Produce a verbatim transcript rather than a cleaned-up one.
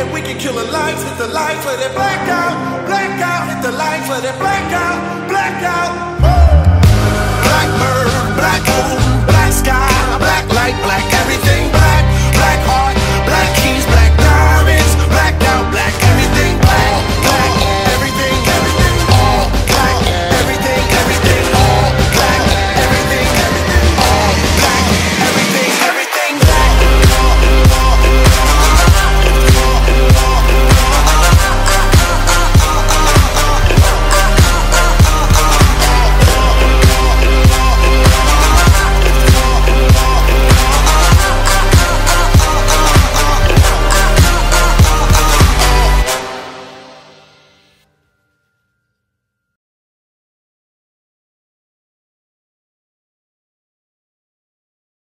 and we can kill the lights. Hit the lights, let it black out, black out. Hit the lights, let it black out, black out. Black bird, black moon, black sky, black light, black everything. Black